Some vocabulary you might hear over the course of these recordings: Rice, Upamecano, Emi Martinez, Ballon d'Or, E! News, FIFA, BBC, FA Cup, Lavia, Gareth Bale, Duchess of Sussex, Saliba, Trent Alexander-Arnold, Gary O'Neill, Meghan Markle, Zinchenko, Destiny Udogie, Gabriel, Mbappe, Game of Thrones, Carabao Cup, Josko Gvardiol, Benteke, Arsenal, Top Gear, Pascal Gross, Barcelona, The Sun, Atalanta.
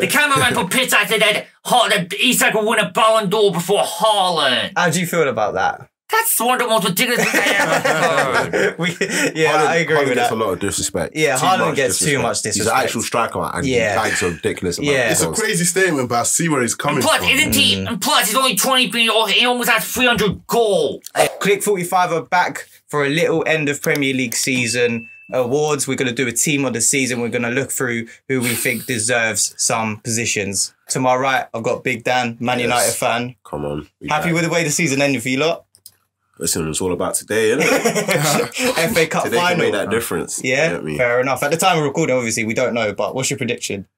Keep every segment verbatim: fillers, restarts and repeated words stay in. The cameraman for Pitt acted that Isak will win a Ballon d'Or before Haaland. How do you feel about that? That's one of the most ridiculous things I ever heard. we, yeah, Haaland, I agree Haaland with gets that. a lot of disrespect. Yeah, too Haaland gets disrespect. too much disrespect. He's an actual striker, and yeah. he takes a ridiculous amount. Yeah. It's a crazy statement, but I see where he's coming and plus, from. Isn't he, mm. And plus, he's only twenty million, he almost has three hundred goals. Uh, Click forty-five are back for a little end of Premier League season awards. We're going to do a team of the season. We're going to look through who we think deserves some positions. To my right, I've got Big Dan, Man yes. United fan. Come on. Happy with the way the season ended for you lot? Listen, it's all about today, isn't it? F A Cup today final. Today can make that difference. Yeah, you know I mean? Fair enough. At the time of recording, obviously, we don't know, but what's your prediction?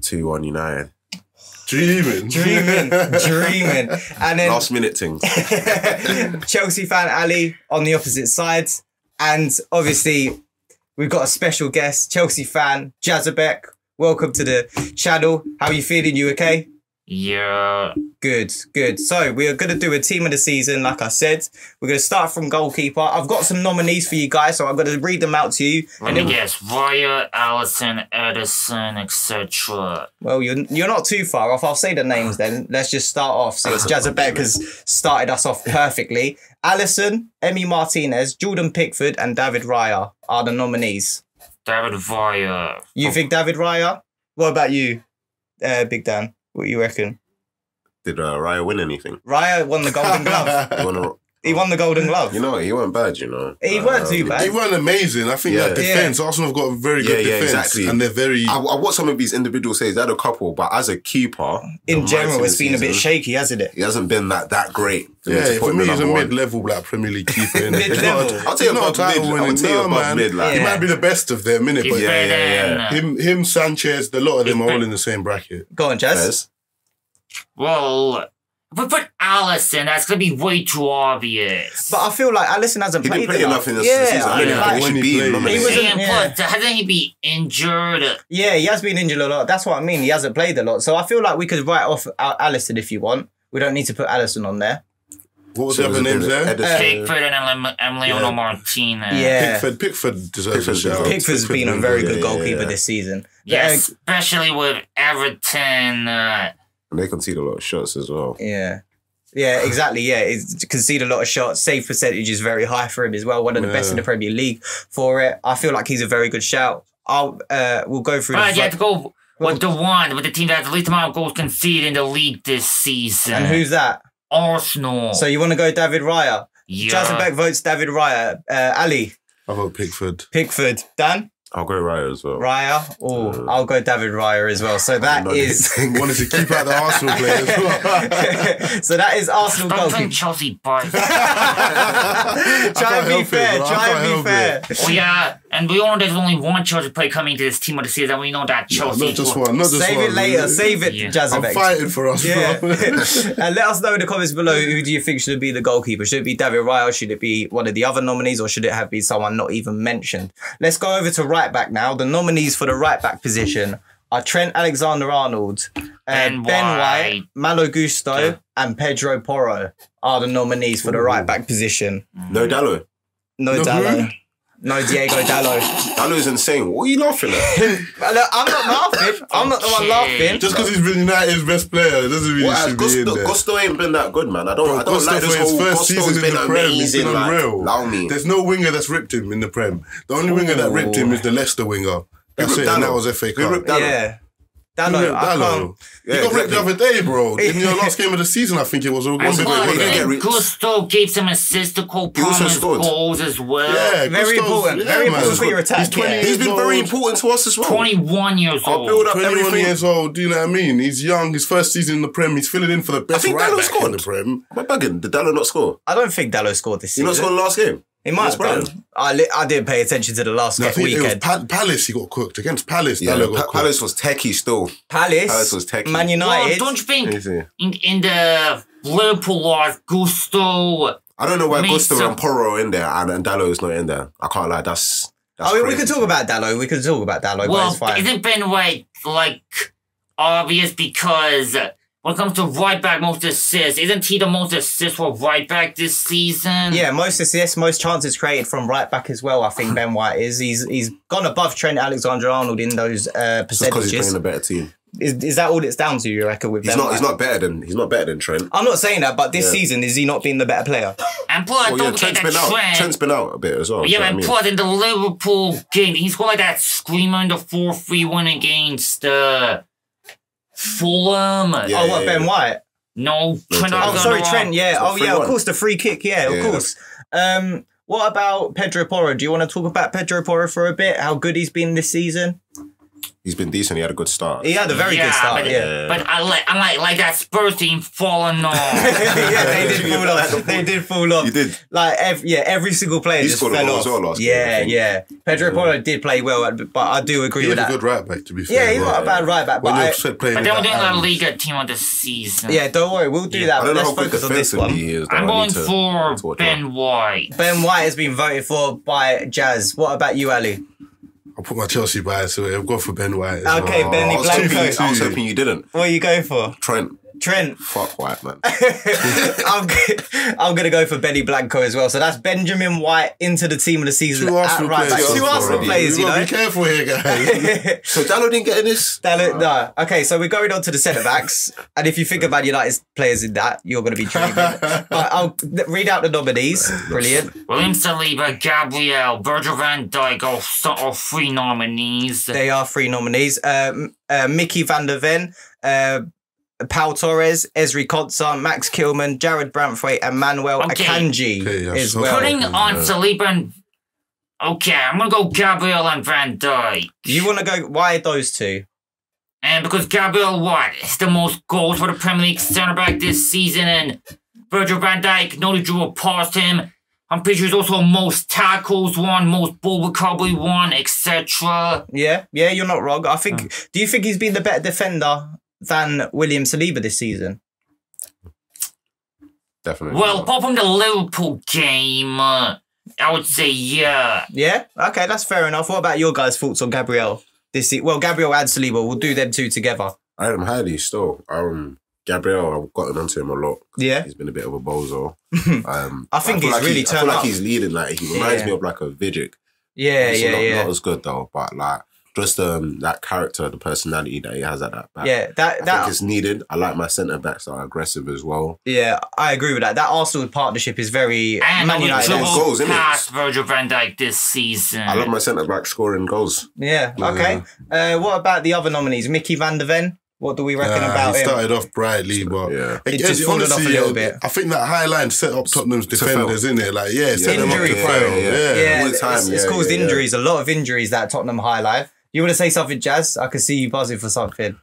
two one United. Dreaming. Dreaming. Dreaming. And then last minute things. Chelsea fan Ali on the opposite side. And obviously, we've got a special guest, Chelsea fan, Jazerbeck. Welcome to the channel. How are you feeling? You okay? Yeah. Good, good. So we are going to do a team of the season, like I said. We're going to start from goalkeeper. I've got some nominees for you guys, so I'm going to read them out to you. Let me guess. Raya, Alisson, Ederson, et cetera. Well, you're, you're not too far off. I'll say the names then. Let's just start off. So Jazerbeck has started us off perfectly. Alisson, Emi Martinez, Jordan Pickford and David Raya are the nominees. David Raya. You think David Raya? What about you, uh, Big Dan? What do you reckon? Did uh, Raya win anything? Raya won the Golden Glove. he, won a, he won the Golden Glove. You know, he weren't bad, you know. He uh, weren't too bad. He weren't amazing. I think yeah. that defence, yeah. Arsenal have got a very yeah, good yeah, defence. Exactly. And they're very... I, I watched some of these individual saves. They had a couple, but as a keeper... In general, it's been season, a bit shaky, hasn't it? He hasn't been that, that great. Yeah, for me, he's a mid-level like Premier League keeper. Mid-level. I'll tell you about mid. I'll tell you about mid. He might be the best of their minute, but yeah, yeah, yeah. Him, him, Sanchez, a lot of them are all in the same bracket. Go on, Jazz. Well, but put Alisson, that's going to be way too obvious. But I feel like Alisson hasn't he played play enough. in this yeah, season. I yeah, like, should be nominated. He wasn't, yeah. plus, hasn't he been injured? Yeah, he has been injured a lot. That's what I mean. He hasn't played a lot. So I feel like we could write off Alisson if you want. We don't need to put Alisson on there. What was so the other names there? Uh, Pickford and Emiliano yeah. Martinez. Yeah. Pickford, Pickford deserves Pickford's a shout. Pickford's Pickford been a very good yeah, goalkeeper yeah. this season. Yeah, but, uh, especially with Everton... Uh, they concede a lot of shots as well. Yeah. Yeah, exactly. Yeah, he's concede a lot of shots. Save percentage is very high for him as well. One of the yeah. best in the Premier League for it. I feel like he's a very good shout. I'll uh, we'll go through. Right, you have to go with the one with the team that has the least amount of goals conceded in the league this season. And who's that? Arsenal. So you want to go David Raya? Yeah. Jazerbeck votes David Raya. Uh, Ali. I vote Pickford. Pickford. Dan. I'll go Raya as well. Raya? Oh, uh, I'll go David Raya as well. So that is... wanted to keep out the Arsenal players as well. So that is Arsenal goalkeeper. Don't think Chelsea bites. Try and be fair. It, Try and be fair. It. Oh, yeah. And we all know there's only one Chelsea player coming to this team of the season. We know that Chelsea... No, not just one. Not just Save one. it later. Save it, yeah. Jazerbeck. I'm fighting for us, yeah. bro. And let us know in the comments below, who do you think should be the goalkeeper? Should it be David Raya? Should it be one of the other nominees? Or should it have been someone not even mentioned? Let's go over to Raya. Right back now. The nominees for the right back position are Trent Alexander-Arnold, uh, Ben White, Malo Gusto, yeah. and Pedro Porro are the nominees for the right back position. No Dalot. No, no Dalot. No Diego Dalot. Dalot is insane. What are you laughing at? Look, I'm not laughing. I'm not the one laughing. Just because he's been United's best player, it doesn't really well, should Gusto, be in there. Gusto ain't been that good, man. I don't, Bro, I don't Gusto like this whole... First Gusto's been amazing, man. Like, there's no winger that's ripped him in the Prem. The only Ooh. winger that ripped him is the Leicester winger. That's it, Dalot. And that was F A Cup. Yeah. Dalot, yeah, I Dalot. Yeah, he got ripped exactly. the other day, bro. In your last game of the season, I think it was. One big win. Gusto gave some assists to Cole Palmer's goals as well. Yeah, very Gusto's, important. Yeah, very man. important for your attack. He's, yeah. he's been very important to us as well. Twenty-one years old. I'll build up Twenty-one everything. years old. Do you know what I mean? He's young. His first season in the Prem. He's filling in for the best. I think right Dalot scored in the Prem. Am I bugging? Did Dalot not score? I don't think Dalot scored this season. He not scored last game. It might have done. I, I didn't pay attention to the last no, weekend. It was pa Palace he got cooked. Against Palace, yeah, Dalot got pa Palace was techie still. Palace? Palace was techie. Man United. Well, don't you think in, in the Liverpool loss, Gusto... I don't know why Gusto some... and Porro are in there and, and Dalot is not in there. I can't lie, that's... that's I mean, crazy. We can talk about Dalot. We can talk about Dalot, well, but it's fine. Isn't Ben White, like, obvious because... When it comes to right back, most assists, isn't he the most assists for right back this season? Yeah, most assists, most chances created from right back as well. I think Ben White is. He's he's gone above Trent Alexander-Arnold in those uh, percentages. Just because he's playing a better team. Is is that all it's down to? You reckon with he's Ben not White? He's not better than he's not better than Trent. I'm not saying that, but this yeah. season is he not being the better player? And plus, well, yeah, don't Trent's forget that been Trent. Out. Trent's been out a bit as well. Yeah, and plus in the Liverpool game, he scored like that screamer in the four three win against. Uh, Fulham. Yeah, oh, what, yeah, Ben yeah. White? No. Trent oh, sorry, Trent, yeah. Oh, yeah, of course, the free kick, yeah, yeah. of course. Um, what about Pedro Porro? Do you want to talk about Pedro Porro for a bit? How good he's been this season? He's been decent. He had a good start. He had a very yeah, good start, but, yeah. But I like, I like, like that Spurs team falling off. yeah, they did fall off. They did fall off. You did. Like, every, yeah, every single player he just fell off. Well last yeah, game, yeah. Pedro yeah. Porro did play well, but I do agree he with that. He's a good right back, to be fair. Yeah, he's right, not a bad right back. But, when I, but they were doing a Liga team of the season. Yeah, don't worry. We'll do yeah. that. But let's focus on this one. Is, I'm going to, for Ben White. Ben White has been voted for by Jazz. What about you, Ali? I put my Chelsea bias away. I've gone for Ben White. Okay, well. Benny Blanco. I was hoping you didn't. What are you going for? Trent. Trent. Fuck White, man. I'm, I'm going to go for Benny Blanco as well. So that's Benjamin White into the team of the season. Two Arsenal right players. Two Arsenal players, you know. Be careful here, guys. So Dalot didn't get in this? Dalot, no. Okay, so we're going on to the centre-backs. And if you think about United's players in that, you're going to be training. But I'll read out the nominees. Brilliant. William Saliba, Gabriel, Virgil van Dijk are, are three nominees. They are three nominees. Um, uh, Mickey van der Ven, uh, Pau Torres, Ezri Konsa, Max Kilman, Jared Branthwaite, and Manuel okay. Akanji okay, yeah, as well. Putting on Saliba and... Okay, I'm going to go Gabriel and Van Dijk. You want to go... Why those two? And because Gabriel, what? It's the most goals for the Premier League centre-back this season, and Virgil van Dijk, nobody drew a pass to him. I'm pretty sure he's also most tackles one, most ball recovery one, et cetera. Yeah, yeah, you're not wrong. I think... Uh. Do you think he's been the better defender than William Saliba this season? Definitely. Well, apart from the Liverpool game, uh, I would say yeah. Yeah? Okay, that's fair enough. What about your guys' thoughts on Gabriel this season? Well, Gabriel and Saliba, we'll do them two together. I am highly still. Um, Gabriel, I've gotten onto him a lot. Yeah. He's been a bit of a bozo. Um, I think I he's like really he, turned up. I feel like up. he's leading. Like, he reminds yeah. me of like a Vidic. Yeah, yeah, not, yeah. Not as good though, but like, just um, that character, the personality that he has at that back. Yeah, that... I that, think it's needed. I like my centre-backs that are aggressive as well. Yeah, I agree with that. That Arsenal partnership is very... And Man United goals, isn't it? Past Virgil van Dijk this season. I love my centre-back scoring goals. Yeah, okay. Yeah. Uh, what about the other nominees? Mickey van der Ven? What do we reckon uh, about him? He started him? off brightly, but... Yeah. It, it just folded off a little bit. I think that high line set up Tottenham's defenders, isn't it? Like, yeah, yeah. set them up to fail. Yeah, yeah. yeah. It's, time, it's yeah, caused yeah, injuries. Yeah. A lot of injuries, that Tottenham high line. You want to say something, Jazz? I can see you buzzing for something.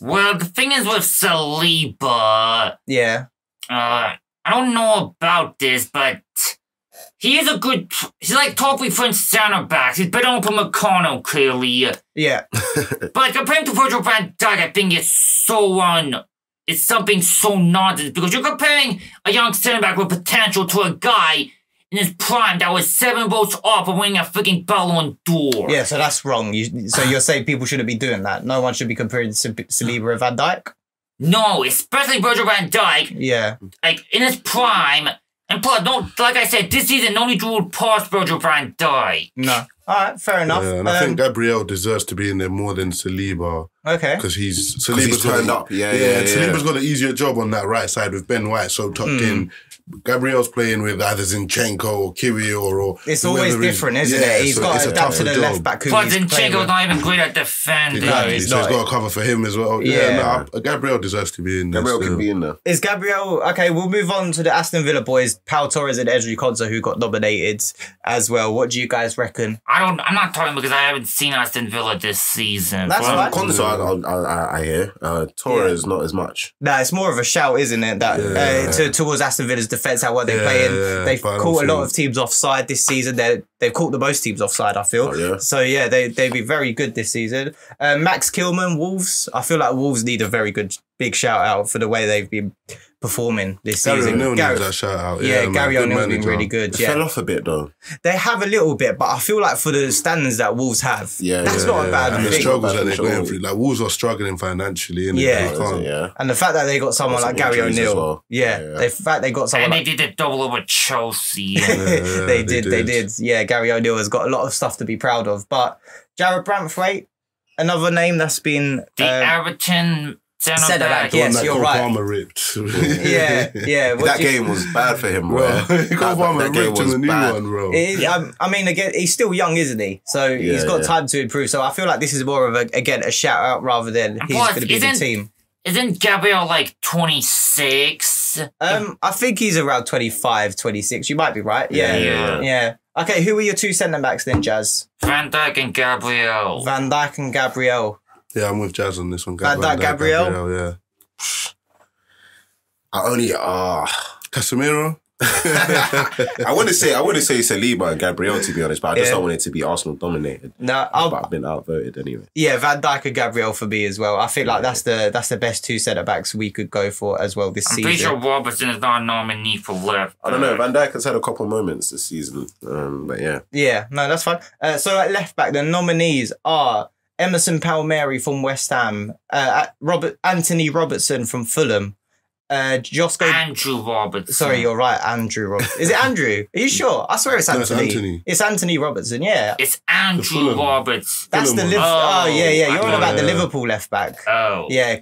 Well, the thing is with Saliba... Yeah. Uh, I don't know about this, but he is a good... He's like top three French centre-backs. He's better than Upamecano, clearly. Yeah. But comparing to Virgil van Dijk, I think it's so... on. Um, it's something so nonsense, because you're comparing a young centre-back with potential to a guy... in his prime, that was seven votes off of winning a freaking Ballon d'Or. Yeah, so that's wrong. You, so you're saying people shouldn't be doing that? No one should be comparing Saliba and Van Dijk? No, especially Virgil van Dijk. Yeah. Like, in his prime, and plus, no, like I said, this season only drew past Virgil van Dijk. No. All right, fair enough. Yeah, and um, I think Gabriel deserves to be in there more than Saliba. Okay. Because he's... Saliba's turned up. Yeah, yeah, yeah, yeah, yeah. Saliba's got an easier job on that right side with Ben White so tucked mm. in. Gabriel's playing with either Zinchenko or Kiwi or... or it's always different, isn't yeah, it? He's so got to adapt to the job. left back. But Zinchenko's not even great at defending. No, he's so not. He's got a cover for him as well. Yeah, yeah no, Gabriel deserves to be in there. Gabriel so. can be in there. Is Gabriel... Okay, we'll move on to the Aston Villa boys, Pau Torres and Ezri Konsa, who got nominated as well. What do you guys reckon? I don't... I'm not talking because I haven't seen Aston Villa this season. That's right. Konsa, I, I, I hear. Uh, Torres, yeah. not as much. No, nah, it's more of a shout, isn't it? That yeah. uh, to, Towards Aston Villa's defence. Defense, how well they're yeah, playing. Yeah, they've caught a lot of teams offside this season. They're, they've caught the most teams offside, I feel. Oh, yeah. So, yeah, they, they'd be very good this season. Uh, Max Kilman, Wolves. I feel like Wolves need a very good big shout-out for the way they've been performing this Gary season. O'Neill Gary O'Neill that shout out. Yeah, yeah Gary O'Neill's been really good. They yeah. fell off a bit though. They have a little bit, but I feel like for the standards that Wolves have, yeah, that's yeah, not yeah, a bad and thing. The struggles that they're going through. Like Wolves are struggling financially, innit? Yeah. They yeah. And the fact that they got someone like Gary O'Neill. Well. Yeah, yeah, yeah. The fact they got someone And like, they did a double with Chelsea. Yeah. yeah, yeah, yeah, they, they did, did, they did. Yeah, Gary O'Neill has got a lot of stuff to be proud of. But Jarrod Brantthwaite, another name that's been... The Everton... Said about yes, that you're Cole right. Palmer ripped. yeah, yeah. That game was bad for him, bro. Cole Palmer ripped to the new bad. one, bro. Is, I, I mean, again, he's still young, isn't he? So yeah, he's got yeah. time to improve. So I feel like this is more of a again a shout out rather than and he's going to be the team. Isn't Gabriel like twenty-six? Um, I think he's around twenty-five, twenty-six. You might be right. Yeah, yeah. yeah. yeah. Okay, who were your two centre backs then, Jazz? Van Dijk and Gabriel. Van Dijk and Gabriel. Yeah, I'm with Jazz on this one. Van Dijk, Gabriel. Gabriel, yeah. I only ah uh, Casemiro. I wouldn't say I wouldn't say Saliba and Gabriel to be honest, but I just yeah. don't want it to be Arsenal dominated. No, I'll, but I've been outvoted anyway. Yeah, Van Dijk and Gabriel for me as well. I feel like that's the that's the best two centre backs we could go for as well this I'm season. I'm pretty sure Robertson is not a nominee for left. I don't know. Van Dijk has had a couple of moments this season, um, but yeah. Yeah, no, that's fine. Uh, so at left back, the nominees are Emerson Palmieri from West Ham, uh, Robert Anthony Robertson from Fulham, uh, Josko Andrew Robertson. Sorry, you're right, Andrew Robertson. Is it Andrew? Are you sure? I swear it's Anthony. No, it's Anthony. It's Anthony Robertson. Yeah, it's Andrew Robertson. That's Fulham the Liv oh, oh yeah yeah. You're on about yeah. the Liverpool left back. Oh yeah,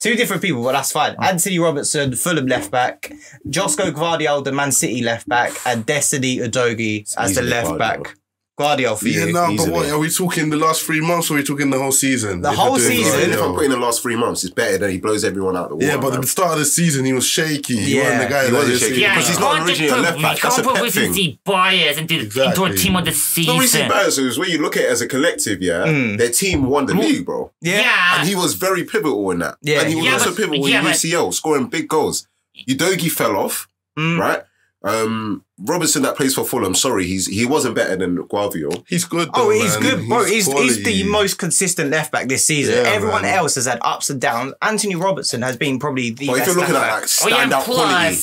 two different people, but that's fine. Anthony Robertson, Fulham left back, Josko Gvardiol, the Man City left back, and Destiny Udogie it's as the left back. Bro. Guardiol for yeah, you. No, but what, are we talking the last three months or are we talking the whole season? The if whole season? Guardiol. If I'm putting the last three months, it's better than he blows everyone out the water. Yeah, but at the start of the season, he was shaky. Yeah. He wasn't the guy he that was shaky. Yeah, because he's not originally a left back. You can't put Rizzi Byers into, exactly. into a team of the season. No, Rizzi Byers is when you look at it as a collective, yeah, mm. their team won the mm. league, bro. Yeah. yeah. And he was very pivotal in that. Yeah. And he was yeah, also but, pivotal yeah, in but, U C L, scoring big goals. Udogie fell off, mm. right? Um, Robertson that plays for Fulham, sorry, he's he wasn't better than Gvardiol. He's good though, Oh, he's man. good, bro. He's, he's, he's the most consistent left-back this season. Yeah, Everyone man. else has had ups and downs. Anthony Robertson has been probably the well, best if you're looking at like, standout oh, yeah, plus,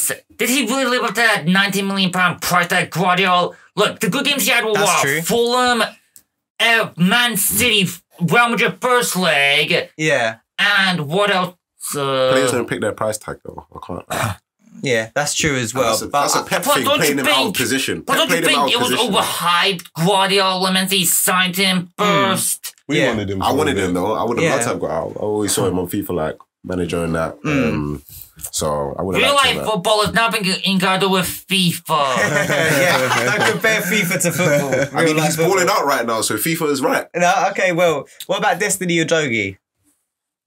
quality. Did he really live up to that ninety million pound price that Gvardiol? Look, the good games he had were what? True. Fulham, uh, Man City, Real Madrid first leg. Yeah. And what else? Uh, Players don't pick their price tag though. I can't... Uh, Yeah, that's true as well. That's a, but that's a Pep thing, playing him think, out of position. But don't you think it was overhyped? Guardiola, and he signed him first. Mm. We yeah. wanted him. I wanted him, though. I would have yeah. loved to have got out. I always saw him on FIFA, like, manager and that. Mm. Um, so, I would have liked to Real life football is not being in Gardo with FIFA. yeah, don't compare FIFA to football. Real I mean, he's football. balling out right now, so FIFA is right. No, okay, well, what about Destiny Udogie?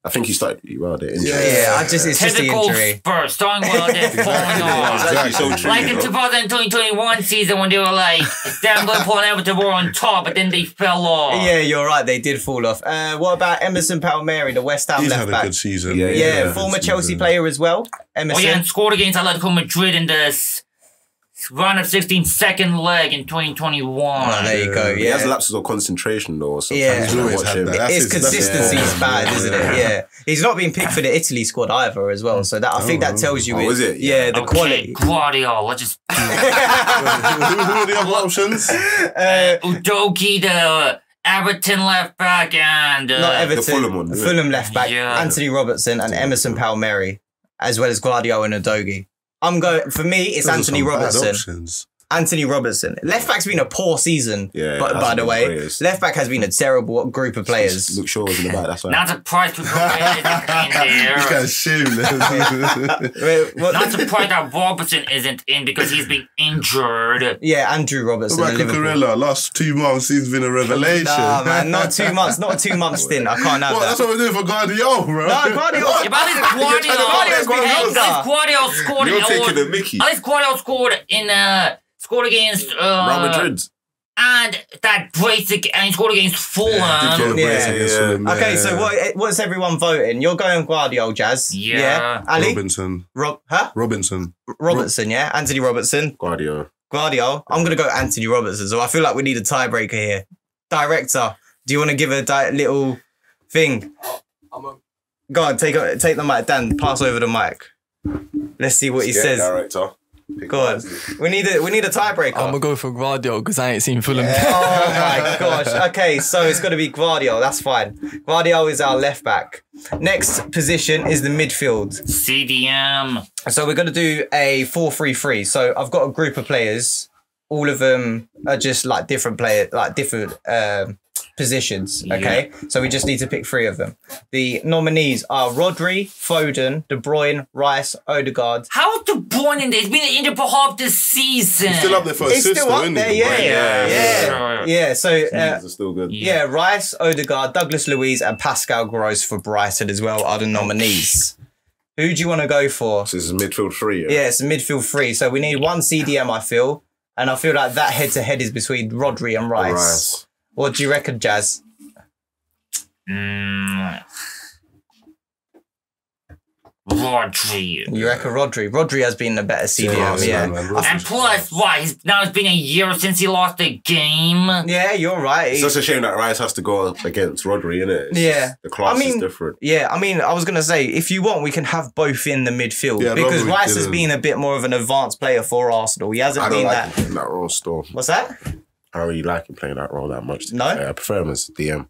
I think he started really well there. Yeah, yeah, I just, it's just the injury. First, starting well there, falling off. Exactly. So true, like in two thousand twenty-one season when they were like, damn, Liverpool and Everton were on top, but then they fell off. Yeah, you're right, they did fall off. Uh, what about Emerson Palmieri, the West Ham he's left back? He's had a good season. Yeah, yeah, yeah former Chelsea season. player as well, Emerson. Oh yeah, and scored against Atletico Madrid in this round of sixteen second leg in twenty twenty-one. Oh, there you go. Yeah. He has lapses of concentration though. So yeah. He's always had that. His consistency is bad, isn't it? Yeah. He's not being picked for the Italy squad either as well. So that I think that tells you oh, is it? Yeah, yeah the okay, quality. Guardiola, let's just who are the other options? Uh, Udogie the Everton left back and uh, not Everton, the Fulham one. The Fulham left back, yeah. Anthony Robertson and Emerson Palmieri, as well as Guardiola and Udogie. I'm going, for me, it's Those Anthony Robertson. Anthony Robertson. Left back's been a poor season, yeah, but, by the way. Players. Left back has been a terrible group of players. Luke Shaw was in the back, that's right. Not surprised we can't assume. Not surprised that Robertson isn't in because he's been injured. Yeah, Andrew Robertson. What about Cucurella? Last two months, he's been a revelation. Nah, man, not two months. Not two months stint. I can't have well, that. That's what we're doing for Guardiola, bro. No, Guardiola. If Guardiola scored in... You're taking the mickey. At least Guardiola scored in... Uh, Scored against uh, Real Madrid, and that Bracek, and he scored against Fulham. Yeah, yeah. yeah. yeah. Okay, so what? What's everyone voting? You're going Guardiola, Jazz. Yeah, yeah. Ali? Robinson. Rob, huh? Robinson. Robertson, yeah. Anthony Robertson. Guardiola. Guardiola. I'm gonna go Anthony Robertson. So I feel like we need a tiebreaker here. Director, do you want to give a di little thing? I'm a... Go on, take take the mic, Dan. Pass over the mic. Let's see what Let's he says. Director. God, we need a we need a tiebreaker. I'm gonna go for Gvardiol because I ain't seen Fulham. Yeah. Oh my gosh. Okay, so it's gotta be Gvardiol. That's fine. Gvardiol is our left back. Next position is the midfield. C D M. So we're gonna do a four three three. So I've got a group of players. All of them are just like different player, like different um, positions. Okay, yeah. So we just need to pick three of them. The nominees are Rodri, Foden, De Bruyne, Rice, Odegaard. How De Bruyne in there? He's been in the half this season. He's still up there for He's assist, still up there, yeah. Yeah. Yeah. yeah, yeah, yeah. So uh, are still good. Yeah, Rice, Odegaard, Douglas Luiz, and Pascal Gross for Brighton as well are the nominees. Who do you want to go for? So this is midfield three. Yeah, yeah, it's a midfield three. So we need one C D M, I feel. And I feel like that head-to-head is between Rodri and Rice. Rice. What do you reckon, Jazz? Mm. Rodri. You reckon Rodri? Rodri has been a better C D M, yeah. yeah. Man, and plus, why? He's, now it's been a year since he lost the game. Yeah, you're right. It's such a shame that Rice has to go up against Rodri, innit? It's yeah. Just, the class I mean, is different. Yeah, I mean, I was going to say, if you want, we can have both in the midfield. Yeah, because Rice didn't. has been a bit more of an advanced player for Arsenal. He hasn't I don't been like that. Him that role still. What's that? I don't really like him playing that role that much. No? I prefer him as a D M,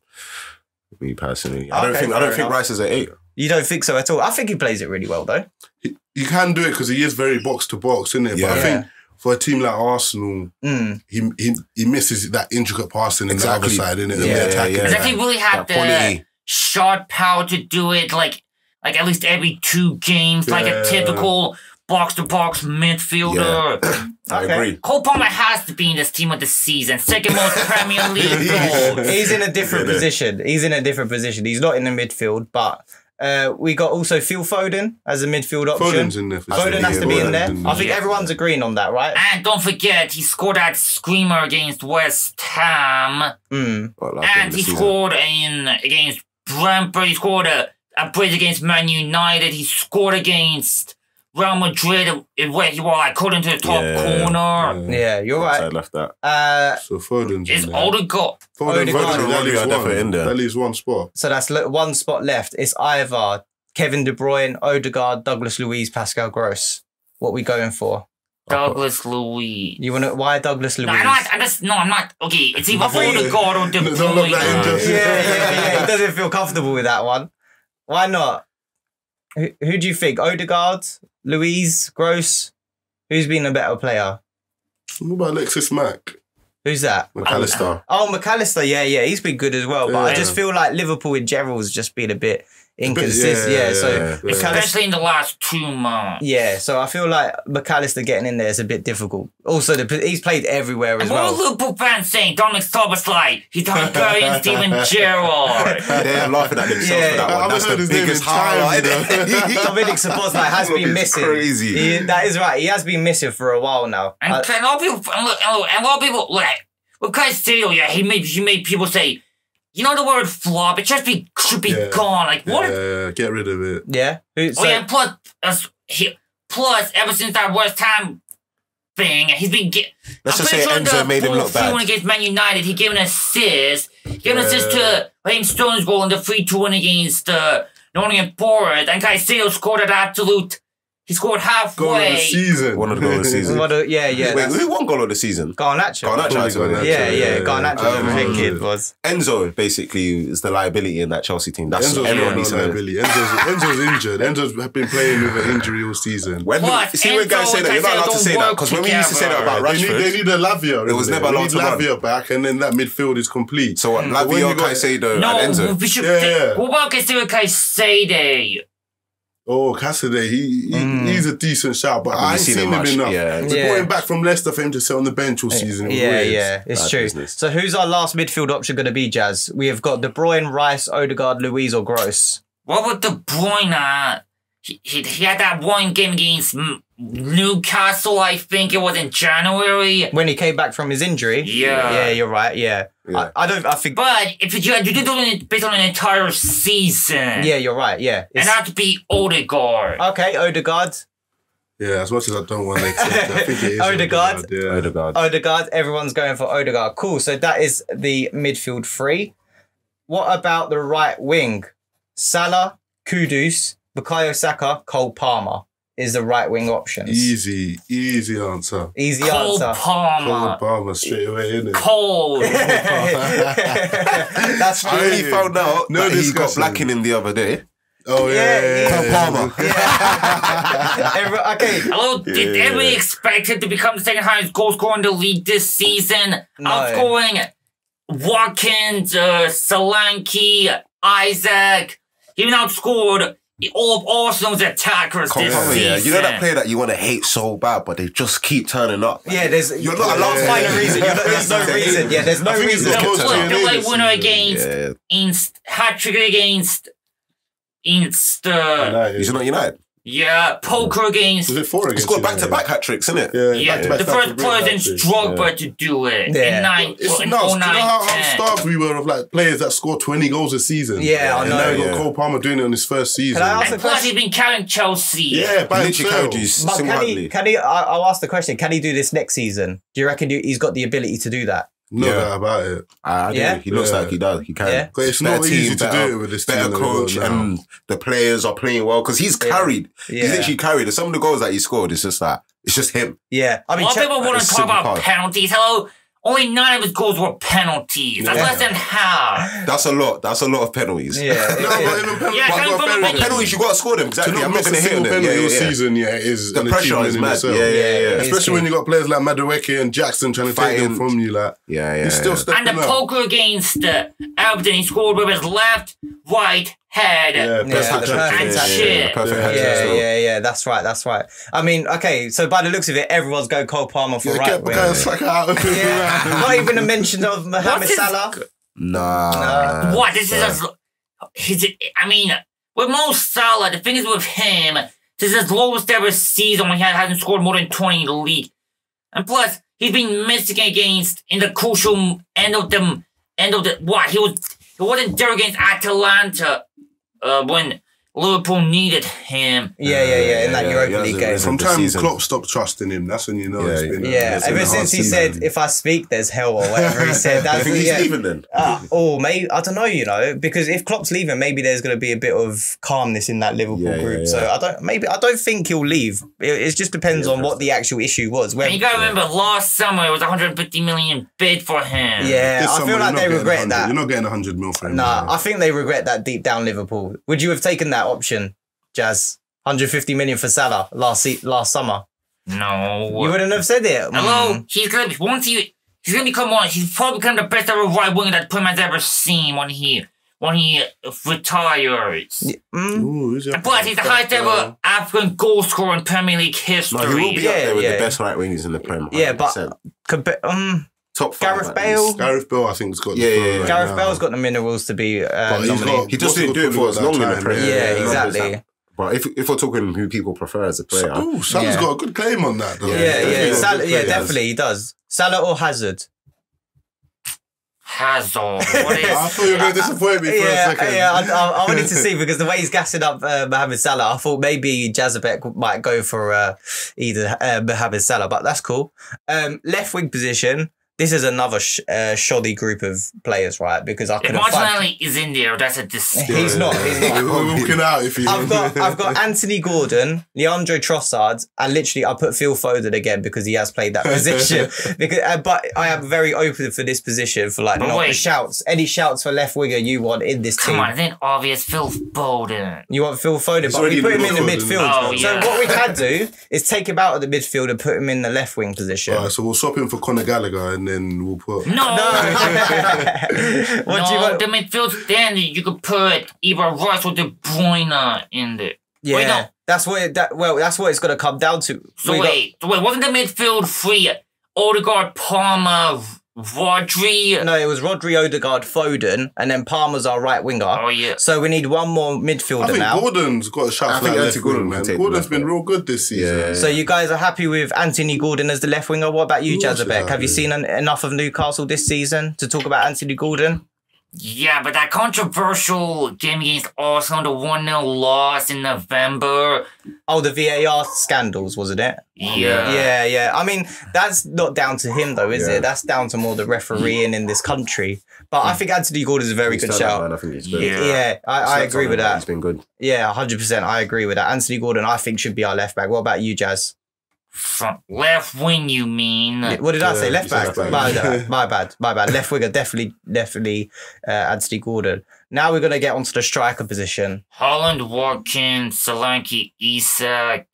me personally. Okay, I don't think, I don't think Rice is an eight. You don't think so at all? I think he plays it really well, though. He, he can do it because he is very box-to-box, isn't it? Yeah. But I think for a team like Arsenal, mm. he, he he misses that intricate passing exactly. in the other side, isn't it? Yeah, yeah, attacking, yeah. Exactly, really had the quality. shot power to do it, like, like at least every two games, yeah. like a typical box-to-box midfielder. Yeah. I okay. agree. Cole Palmer has to be in this team of the season. Second most Premier League goals. He's in a different yeah, position. He's in a different position. He's not in the midfield, but... Uh, we got also Phil Foden as a midfield option. Foden's in there. For Foden sure. has to be yeah, in there. I think yeah. everyone's agreeing on that, right? And don't forget, he scored that screamer against West Ham. Mm. Well, and he scored in against Brentford. He scored a, a brace against Man United. He scored against Real Madrid. It where he was like caught into the top yeah, corner. Yeah, yeah you're right. I left that. Uh, so Foden's in there. Odegaard. Foden, Odegaard, and Odegaard are definitely in there. That leaves one spot. So that's one spot left. It's either Kevin De Bruyne, Odegaard, Douglas Luiz, Pascal Gross. What are we going for? Douglas Luiz. You want to? Why Douglas Luiz? No, I'm not, I just no. I'm not okay. It's either Odegaard or De Bruyne. Yeah, yeah, yeah. He doesn't feel comfortable with that one. Why not? Who, who do you think? Odegaard, Luiz, Gross? Who's been a better player? What about Alexis Mac? Who's that? McAllister. Oh, McAllister. Yeah, yeah. He's been good as well. Yeah. But I just feel like Liverpool in general has just been a bit inconsistent. Yeah, yeah, yeah, so yeah. Especially in the last two months. Yeah. So I feel like McAllister getting in there is a bit difficult. Also, the, he's played everywhere as and well. What are Liverpool fans saying? Dominic Soboslai. He's Hungarian Steven Gerrard. They're laughing at themselves yeah. for that one. I That's the biggest highlight. Dominic Soboslai has been missing. Crazy. He, that is right. He has been missing for a while now. And, uh, and a lot of people, and, and a lot of people, like, with Castillo, yeah, he made, he made people say, you know the word flop? It should be, should be yeah. gone. Like, what? Yeah, if, get rid of it. Yeah. Who, so, oh, yeah, plus, uh, he, plus, ever since that West Ham thing, he's been getting... Let's just say Enzo made him look bad. Against Man United, he gave an assist. He gave yeah. an assist to Raheem Stone's goal in the three two against uh, Nottingham Forest. And Caicedo scored an absolute... He scored halfway. Goal of the season. One of the goal of the season. a, yeah, yeah. Wait, who won goal of the season? Garnacho. Garnacho. Yeah, yeah. Garnacho. Um, um, kid was. Enzo basically is the liability in that Chelsea team. That's Enzo's everyone needs to know. Enzo's, Enzo's injured. Enzo's been playing with an injury all season. When what? See Enzo when guys say that, you're not allowed to say that because when we used to say that about Rashford, they need, they need a Lavia. It was never allowed to run. Lavia back, and then that midfield is complete. So what? Mm. Lavia, Caicedo, and Enzo. Yeah. What about Caicedo? Caicedo. Oh, Cassidy, he, he mm. he's a decent shout, but I, I ain't seen, seen him much. enough. Yeah. So yeah. going back from Leicester for him to sit on the bench all season. Yeah, weird. yeah, it's Bad true. Business. So who's our last midfield option going to be, Jazz? We have got De Bruyne, Rice, Odegaard, Luiz or Gross. What would De Bruyne at? He, he, he had that one game against Newcastle, I think it was in January. When he came back from his injury? Yeah. Yeah, you're right, yeah. yeah. I, I don't, I think... But if you, you do it based on an entire season. Yeah, you're right, yeah. It's... And that'd be Odegaard. Okay, Odegaard. Yeah, as much as I don't want to accept, I think it is Odegaard. Odegaard, yeah. Odegaard. Odegaard, everyone's going for Odegaard. Cool, so that is the midfield three. What about the right wing? Salah, Kudus... Bukayo Saka, Cole Palmer. is the right wing options. Easy, easy answer. Easy Cole answer. Palmer. Cole Palmer straight away, innit? Cole. Cole That's I only really found out no, that he got blacking in the other day. Oh, yeah. yeah, yeah, yeah. Cole Palmer. Yeah. Everyone, okay. Hello, did yeah. everyone expect him to become the second highest goal scorer in the league this season? No. Outscoring Watkins, uh, Solanke, Isaac. He even outscored all of Arsenal's attackers Come this on, season. Yeah. You know that player that you want to hate so bad, but they just keep turning up. Yeah, there's you're not allowed to find a reason. You're not, there's no reason. Yeah, there's no reason. Double-leg winner against, yeah. against hat-trick against, against. Uh, He's not United. Yeah, poker against. Was it four against? He's got back-to-back hat-tricks, isn't it? Yeah, yeah. Back -to -back the first player then Drogba to do it. Yeah. In nine, it's in nuts. Do you know how, how starved we were of like players that scored twenty goals a season? Yeah, I know. And now we got Cole Palmer doing it in his first season. And plus he's been carrying Chelsea. Yeah, by himself. But can he? Can he? I'll ask the question. Can he do this next season? Do you reckon he's got the ability to do that? No yeah. doubt about it. I, I yeah? do. He looks yeah. like he does. He can. Yeah. But it's not easy to do it with this better coach, and the players are playing well because he's carried. Yeah. He's literally carried. And some of the goals that he scored, it's just like it's just him. Yeah, I mean, a lot of people want to talk about hard. penalties. Hello, only nine of his goals were penalties. That's yeah. less than half. That's a lot. That's a lot of penalties. Yeah, no, but yeah, penalties, penalties, penalties you got to score them. Exactly. To not I'm not going to hit them. Penalty yeah, yeah. season, yeah, is the pressure is mad. Yeah, yeah, yeah. Especially when you got players like Madueke and Jackson trying to take them from you, like yeah, yeah. He's still stepping up. And the poker against uh, Aberdeen, he scored with his left, right. Head yeah, yeah, perfect and shit. Yeah, yeah, yeah, yeah, yeah, that's right, that's right. I mean, okay, so by the looks of it, everyone's going Cole Palmer for yeah, right wing. yeah. Not even a mention of Mohamed Salah. Nah. nah. What? This yeah. is his. I mean, with Mo Salah, the thing is with him, this is his lowest ever season when he hasn't scored more than twenty in the league, and plus he's been missing against in the crucial end of the end of the what he was. He wasn't there against Atalanta. Uh, when Liverpool needed him. Yeah, yeah, yeah, in that yeah, Europa yeah, League game. Sometimes Klopp stopped trusting him. That's when you know yeah, it's been... Yeah, yeah. ever since he said, then. if I speak, there's hell or whatever he said. That's think he's yeah. leaving then? Uh, or maybe, I don't know, you know, because if Klopp's leaving, maybe there's going to be a bit of calmness in that Liverpool yeah, group. Yeah, yeah. So I don't, maybe, I don't think he'll leave. It, it just depends yeah, on what the actual issue was. When, you got to remember, yeah. last summer, it was a hundred and fifty million bid for him. Yeah, this I summer, feel like they regret that. You're not getting a hundred mil for him. Nah, I think they regret that deep down, Liverpool. Would you have taken that option, Jazz? a hundred and fifty million for Salah last last summer. No, you wouldn't have said it. Hello, mm. he's gonna once he he's gonna become one. He's probably become the best ever right winger that Premier has ever seen when he when he retires. Yeah. Mm. Ooh, he's and plus, he's the highest ever uh, African goal scorer in Premier League history. No, he will be yeah, up there with yeah. the best right wingers in the Premier. Yeah, but um. Top five, Gareth Bale. Gareth Bale, I think, has got yeah, the yeah, yeah. Right Gareth now. Bale's got the minerals to be. Uh, got, he just didn't do it for as long in the Premier. Yeah, yeah, exactly. But if if we're talking who people prefer as a player, so, ooh, Salah's yeah. got a good claim on that. Though. Yeah, yeah, yeah, yeah. Salah, yeah, definitely he does. Salah or Hazard. Hazard. What is I thought you were going to disappoint me for yeah, a second. Yeah, I, I, I wanted to see because the way he's gassing up uh, Mohamed Salah, I thought maybe Jazerbeck might go for uh, either uh, Mohamed Salah, but that's cool. Um, left wing position. This is another sh uh, shoddy group of players, right? Because I couldn't find... Martinelli is in there. That's a dispute. He's not. He's not. We're walking out if you... I've got, I've got Anthony Gordon, Leandro Trossard, and literally I put Phil Foden again because he has played that position. because, uh, but I am very open for this position for like but not wait. the shouts. Any shouts for left winger you want in this Come team. Come on, isn't obvious Phil Foden. You want Phil Foden, it's but we put him in the Foden. midfield. Oh, yeah. So what we can do is take him out of the midfield and put him in the left wing position. All right, so we'll swap him for Conor Gallagher and then we'll put... No! No, what no do you want? The midfield standard, you could put either Rice or De Bruyne in there. Yeah, wait, no. that's what it, that, well, that's what it's going to come down to. So we wait, got... so wait, wasn't the midfield free? Odegaard, Palmer, Rodri? No, it was Rodri, Odegaard, Foden, and then Palmer's our right winger. Oh, yeah. So we need one more midfielder now. I think now. Gordon's got a shot. I think Anthony Gordon, man. Gordon's been real good this season. Yeah. So you guys are happy with Anthony Gordon as the left winger? What about you, Jazerbeck? Have you seen an, enough of Newcastle this season to talk about Anthony Gordon? Yeah, but that controversial game against Arsenal, the one nil loss in November. Oh, the V A R scandals, wasn't it? Yeah. Yeah, yeah. I mean, that's not down to him, though, is yeah. it? That's down to more the refereeing yeah. in this country. But yeah. I think Anthony Gordon is a very he's good shout. Man, I think he's good. Yeah, yeah I, I agree with that. He's been good. Yeah, one hundred percent. I agree with that. Anthony Gordon, I think, should be our left back. What about you, Jazz? From left wing, you mean? Yeah, what did I say? Uh, left back. Left my, bad, my bad. My bad. Left winger, definitely, definitely uh, Anthony Gordon. Now we're going to get onto the striker position. Haaland, Watkins, Solanke, Isak.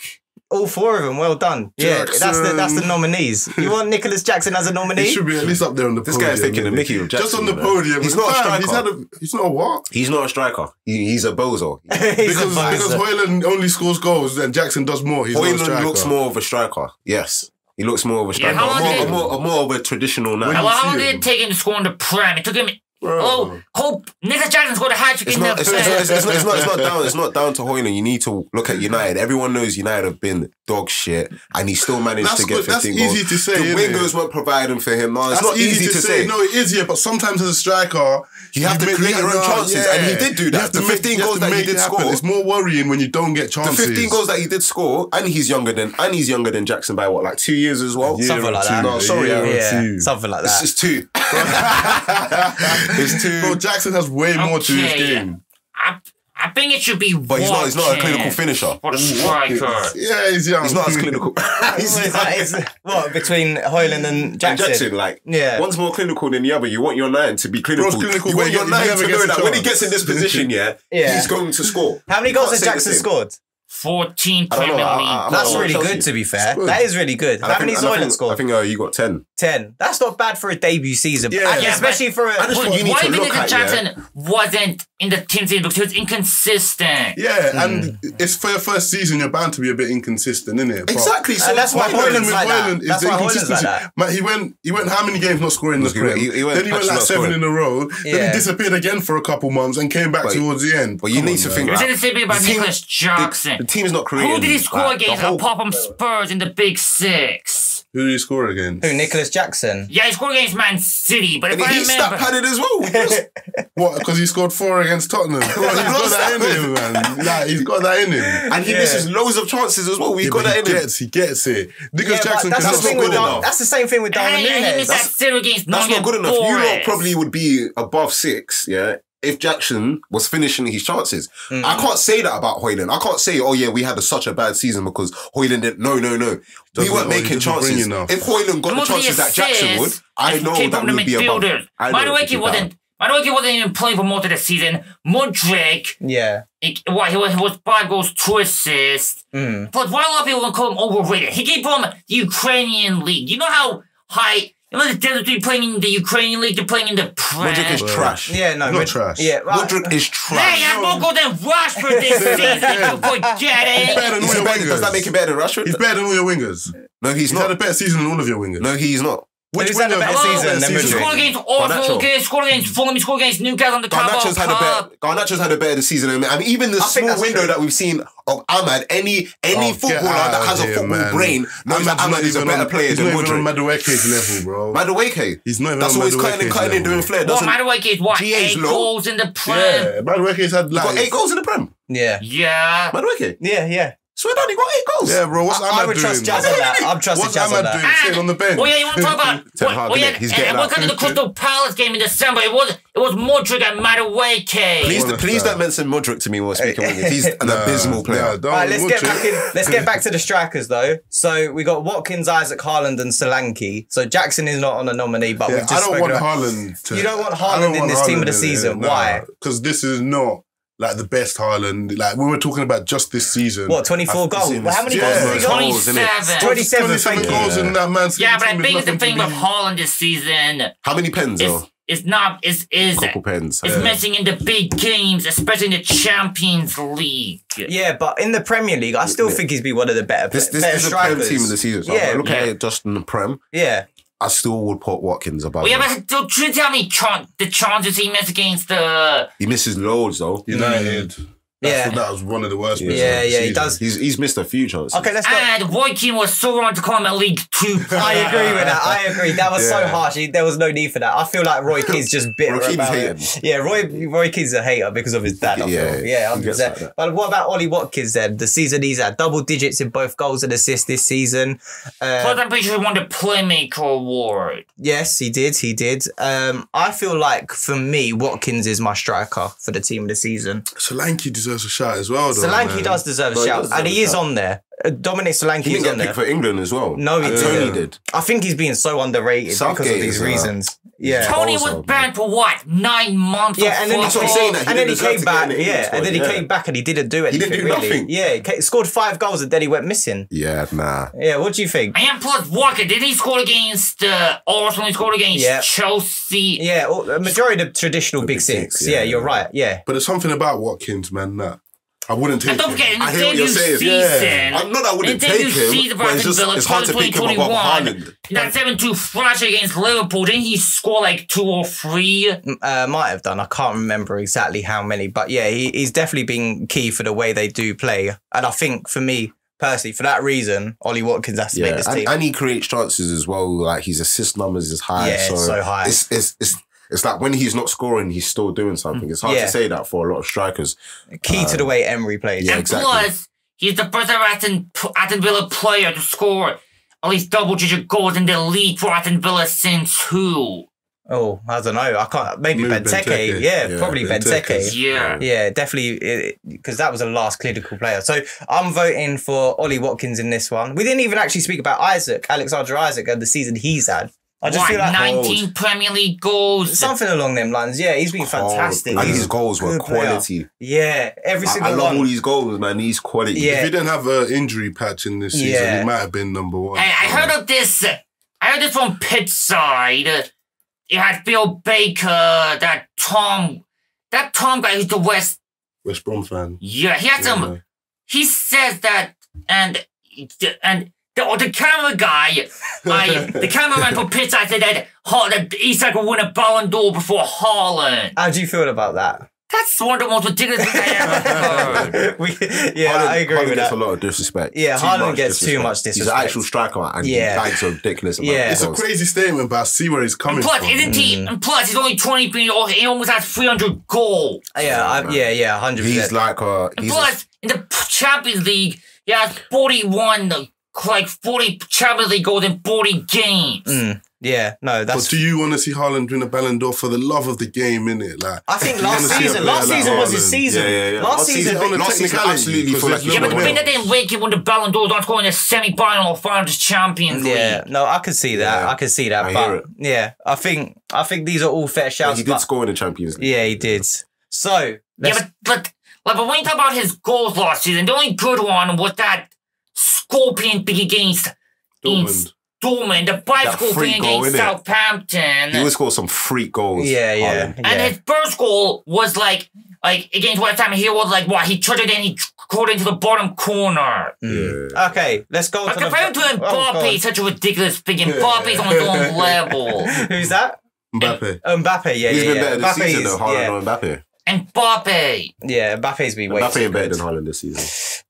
All four of them, well done. Jackson. Yeah, that's the that's the nominees. You want Nicolas Jackson as a nominee? He should be at least up there on the this podium. This guy's taking the Mickey with Jackson. Just on the podium. He's not a striker. He's, had a, he's not a what? He's not a striker. He, he's a bozo. he's because a because Højlund only scores goals and Jackson does more. He's Højlund not looks more of a striker. Yes. He looks more of a striker. Yeah, more, did, more, more of a traditional nine. How long did it take him to score in the Prem? It took him... Bro. Oh, Cole, Nicolas Jackson scored a hat-trick in not, the... It's, it's, it's, it's, not, it's, not down, it's not down to Højlund. You need to look at United. Everyone knows United have been dog shit and he still managed that's to get fifteen goals. That's easy to say, The wingers weren't providing for him. No, it's that's not easy, easy to, to say. say. No, it is, yeah, but sometimes as a striker... You, you have to create your own chances yeah. and he did do that. The fifteen goals that he did score... It's more worrying when you don't get chances. The fifteen goals that he did score and he's younger than and he's younger than Jackson by what, like two years as well? Something like that. No, sorry, yeah. Something like that. It's two. It's two. Bro, Jackson has way okay. more to his game. I, I think it should be But Watkins. he's not he's not a clinical finisher. What a striker. Yeah, he's young. He's not as clinical. he's he's like, it's, what, between Højlund and Jackson? And Jackson, like, yeah. one's more clinical than the other. You want your nine to be clinical. clinical you want your nine to know that when he gets in this position, yeah, yeah, he's going to score. How many goals has Jackson scored? fourteen Premier League. That's really good, to be fair. Good. That is really good. And How many Højlund scored? I think uh, you got ten. ten. That's not bad for a debut season. Yeah, yeah, especially for a... Well, you need why to look at, Jackson yeah. wasn't in the team season because he was inconsistent. Yeah, mm. and it's for your first season, you're bound to be a bit inconsistent, isn't it? Exactly. So and that's why Højlund's like that. That's why Højlund's like that. Man, he went, he went how many games not scoring the Prem? Then he went like seven in a row. Then he disappeared again for a couple months and came back towards the end. But you need to think... You said the same thing about Nicolas Jackson. The team's not creating. Who did he score like, against? Whole... Apart from Spurs in the Big Six. Who did he score against? Who, Nicolas Jackson? Yeah, he scored against Man City, but if and I he remember... he stat-padded as well. What, because he scored four against Tottenham? He's got that in him, man. Nah, he's got that in him. And he yeah. misses loads of chances as well. We've yeah, got that in he gets, him. He gets it. Nicolas yeah, Jackson cannot score good enough. That's the same thing with Darwin Nunes. Yeah, that's, that's, that's not good enough. You lot probably would be above six, yeah? If Jackson was finishing his chances. Mm. I can't say that about Højlund. I can't say, oh yeah, we had a, such a bad season because Højlund didn't, no, no, no. Doesn't we weren't making chances. If Højlund got the chances that Jackson would, I know that we would be above. By the way, he wasn't, by the way, he wasn't even playing for most of the season. Modric. Yeah. It, well, he, was, he was five goals, two assists. Mm. But why a lot of people call him overrated? He came from the Ukrainian league. You know how high... You know the difference between playing in the Ukrainian league and playing in the Prem? Modric is trash. Yeah, no. Not trash. Yeah, right. Modric is trash. Hey, I'm more goals than Rashford this season. Forget it. He's better than all your wingers. Does that make him better than Rashford? He's better than all your wingers. No, he's, he's not. He's had a better season than all of your wingers. No, he's not. Which he's had a better season than Modric. He scored against Arsenal, he scored against Fulham, he scored against Newcastle on the Carabao Cup. Garnacho's had a better season than him. And even the small window that we've seen... of Ahmad, any any oh, footballer that has here, a football man. brain knows that Ahmad is a better on, player he's than Modric. He's not even on Madueke's level, bro. Madueke? He's not even That's on Madueke's level. That's always cutting and doing flair. Well, Madueke's what? Eight low. goals in the Prem. Yeah, Madueke's had like... He got eight goals in the Prem? Yeah. Yeah. Madueke? Yeah, yeah. Swear down, he got eight goals. Yeah, bro, what's I, Ahmad I would trust doing? Jazz on that. I'm trusting Jazz on that. What's Ahmad doing? on the bench. Well, yeah, you want to talk about... Well, yeah, and what happened to the Crystal Palace game in December? It was it was Modric and Madueke. Please, please don't mention Modric to me while speaking with you. He's an abysmal player. Yeah, right, let's get back in, let's get back to the strikers though. So we got Watkins, Isak, Haaland, and Solanke. So Jackson is not on a nominee, but yeah, we've just I don't want Haaland. To, you don't want Haaland don't in this Haaland team of the season. No, why? Because this is not like the best Haaland. Like we were talking about just this season. What, twenty-four goals? Well, how many yeah. goals? twenty-seven. twenty-seven, twenty-seven yeah. goals in that man's Yeah, but I think the thing with Haaland this season. How many pens though? It's not. It's is. It's yeah. missing in the big games, especially in the Champions League. Yeah, but in the Premier League, I still yeah. think he's been one of the better. This, this better is strikers. The Prem team of the season. So yeah, look yeah. at it just in the Prem. Yeah, I still would put Watkins above. Well, yeah, but don't you tell me the chances he missed against the. He misses loads though. United. That's yeah. The, that was one of the worst misses. Yeah, yeah, he does. He's, he's missed a few chances. Okay, let's and not... Boykin was so wrong to come at League Two. I agree with that. I agree. That was yeah. so harsh. There was no need for that. I feel like Roy Keane's just bitter about it. Yeah, Roy Roy Keane's a hater because of his dad. I yeah, feel. yeah, one hundred percent. Like but what about Ollie Watkins then? The season he's at, double digits in both goals and assists this season. Uh, Plus, I'm pretty sure he won the Playmaker Award. Yes, he did. He did. Um, I feel like for me, Watkins is my striker for the team of the season. Solanke deserves. deserves a shout as well. Solanke does deserve a shout, and he is on there. Dominic Solanke is on there. He didn't get picked for England as well. No, he didn't. Tony did. I think he's being so underrated because of these reasons. Yeah, Tony was banned for what nine months. Yeah, and then he came back. Yeah, and then he came back and he didn't do anything. He didn't do nothing. Yeah, he scored five goals and then he went missing. Yeah, nah. Yeah, what do you think? And plus Walker, did he score against uh, Arsenal? He scored against Chelsea. Yeah, a majority of the traditional big six. Yeah, you're right. Yeah, but there's something about Watkins, man. That. I wouldn't take him. I hear what you're saying. Yeah. I'm not that I wouldn't take him, but it's just it's hard to pick him above Haaland. That seven two flash against Liverpool, didn't he score like two or three? Uh, might have done. I can't remember exactly how many, but yeah, he, he's definitely been key for the way they do play. And I think for me, personally, for that reason, Ollie Watkins has to yeah. make this and, team. And he creates chances as well. Like his assist numbers is high. Yeah, so, it's so high. It's, it's, it's, It's like when he's not scoring, he's still doing something. It's hard yeah. to say that for a lot of strikers. Key um, to the way Emery plays. Yeah, and exactly. Plus, he's the first ever Aston Villa player to score at least double-digit goals in the league for Aston Villa since who? Oh, I don't know. I can't. Maybe Benteke. Benteke. Yeah, yeah, probably Benteke. Yeah, yeah, definitely. Because that was a last clinical player. So I'm voting for Ollie Watkins in this one. We didn't even actually speak about Isaac, Alexander-Isaac, and the season he's had. I just what, feel like nineteen old. Premier League goals, something along them lines. Yeah, he's been oh, fantastic. And he's his goals were quality. Player. Yeah, every single I, I love one. All these goals, man. He's quality. Yeah. If he didn't have an injury patch in this season, yeah. he might have been number one. I, I heard of this. I heard this from Pittside. It had Bill Baker, that Tom, that Tom guy who's the West West Brom fan. Yeah, he had yeah. some. He says that, and and. The, or the camera guy, I, the cameraman for Pittside said that, that Isak will win a Ballon d'Or before Haaland. How do you feel about that? That's one of the most ridiculous things I ever heard. we, yeah, Haaland, I agree Haaland with gets that. A lot of disrespect. Yeah, too Haaland gets disrespect. too much disrespect. He's an actual striker and yeah. he died so ridiculous. About yeah. It's a crazy statement, but I see where he's coming and plus, from. Isn't he, mm. And plus, he's only twenty, he almost has three hundred goals. Yeah, I, yeah, yeah, one hundred percent. He's like a... He's plus, a, in the Champions League, he has forty-one... Like forty Champions League goals in forty games. Mm, yeah, no, that's. But do you want to see Haaland win a Ballon d'Or for the love of the game, innit? Like I think last season, last like season Haaland. was his season. Yeah, yeah, yeah. Last, last season, season last season, absolutely. For like yeah, but the thing that didn't wake him when the Ballon d'Or don't score in the semi-final or final to Champions League. Yeah, no, I can see that. Yeah. I can see that. I but yeah, I think I think these are all fair shouts. Yeah, he did but, score in the Champions League. Yeah, he did. So let's... yeah, but like, like, but when you talk about his goals last season, the only good one was that. Scorpion thing against Dortmund. Dortmund, the bicycle thing goal, against Southampton. He always scored some freak goals. Yeah, yeah, yeah. And his first goal was like, like against West Ham. He was like, what? He tried it and he caught into the bottom corner. Mm. Yeah. Okay, let's go. But compared to him, Mbappe is such a ridiculous thing. And Mbappe's on his own level. Who's that? Mbappe. Uh, Mbappe, yeah, He's yeah, been better yeah. this Mbappe season though, Haaland yeah. or Mbappe. And Mbappe. Yeah, Mbappe's been way Mbappe better than Haaland this season.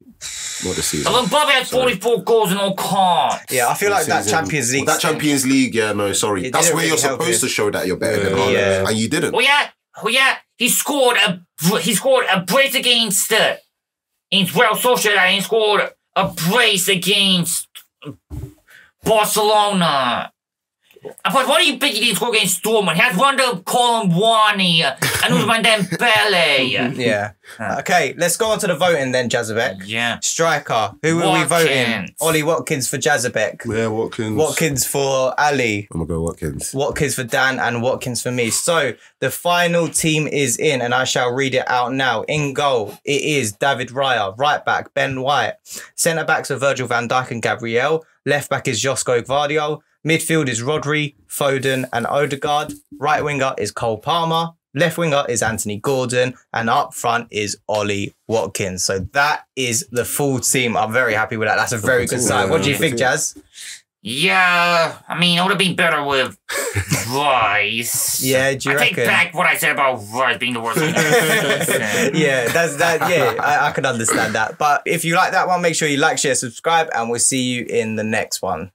Not this season. Although Bobby had forty-four sorry. goals in all comps. Yeah, I feel this like that season. Champions League. Well, that Champions League, yeah, no, sorry. That's where really you're supposed you. to show that you're better yeah. than Haaland. Yeah. And you didn't. Well, yeah, well, yeah. He scored a he scored a brace against uh, in Real Sociedad, and he scored a brace against Barcelona. But what do you think he did score against Dortmund? He had one to Colomwani and Ousmane Dembele. Yeah. Okay, let's go on to the voting then, Jazerbeck. Yeah. Striker. Who are we voting? Ollie Watkins for Jazerbeck. Yeah, Watkins. Watkins for Ali. I'm going to go Watkins. Watkins for Dan and Watkins for me. So, the final team is in and I shall read it out now. In goal, it is David Raya. Right back, Ben White. Centre-backs are Virgil van Dijk and Gabriel. Left back is Josko Gvardiol. Midfield is Rodri, Foden and Odegaard. Right winger is Cole Palmer. Left winger is Anthony Gordon. And up front is Ollie Watkins. So that is the full team. I'm very happy with that. That's a very good side. What do you think, Jazz? Yeah, I mean, it would have been better with Rice. Yeah, do you I reckon? Take back what I said about Rice being the worst. Yeah, that's that. Yeah, I, I could understand that. But if you like that one, make sure you like, share, subscribe, and we'll see you in the next one.